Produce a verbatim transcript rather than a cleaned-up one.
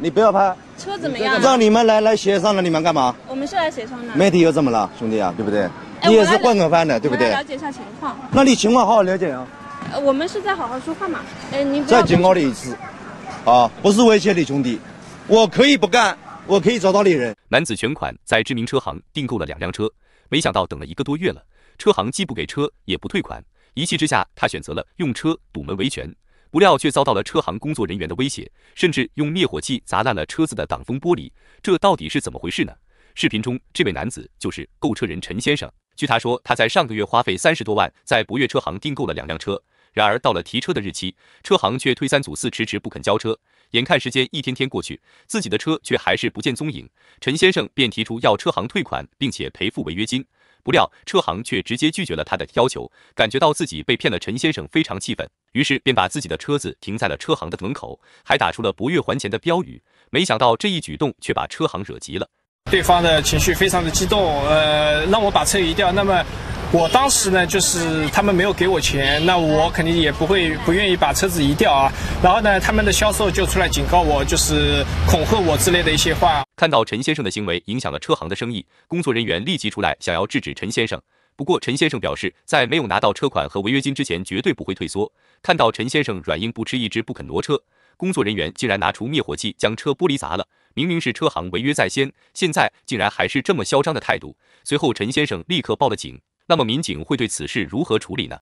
你不要拍。车怎么样？让你们来来协商了，你们干嘛？我们是来协商的。媒体又怎么了，兄弟啊，对不对？你也是混口饭的，对不对？了解一下情况。那你情况好好了解啊。呃，我们是在好好说话嘛。哎，你再警告你一次，啊，不是威胁你兄弟，我可以不干，我可以找到你人。男子全款在知名车行订购了两辆车，没想到等了一个多月了，车行既不给车也不退款，一气之下他选择了用车堵门维权。 不料却遭到了车行工作人员的威胁，甚至用灭火器砸烂了车子的挡风玻璃，这到底是怎么回事呢？视频中这位男子就是购车人陈先生。据他说，他在上个月花费三十多万在博越车行订购了两辆车，然而到了提车的日期，车行却推三阻四，迟迟不肯交车。眼看时间一天天过去，自己的车却还是不见踪影，陈先生便提出要车行退款，并且赔付违约金。 不料车行却直接拒绝了他的要求，感觉到自己被骗了，陈先生非常气愤，于是便把自己的车子停在了车行的门口，还打出了“博越还钱”的标语。没想到这一举动却把车行惹急了，对方的情绪非常的激动，呃，让我把车移掉。那么我当时呢，就是他们没有给我钱，那我肯定也不会不愿意把车子移掉啊。然后呢，他们的销售就出来警告我，就是恐吓我之类的一些话。 看到陈先生的行为影响了车行的生意，工作人员立即出来想要制止陈先生。不过陈先生表示，在没有拿到车款和违约金之前，绝对不会退缩。看到陈先生软硬不吃，一直不肯挪车，工作人员竟然拿出灭火器将车玻璃砸了。明明是车行违约在先，现在竟然还是这么嚣张的态度。随后陈先生立刻报了警。那么民警会对此事如何处理呢？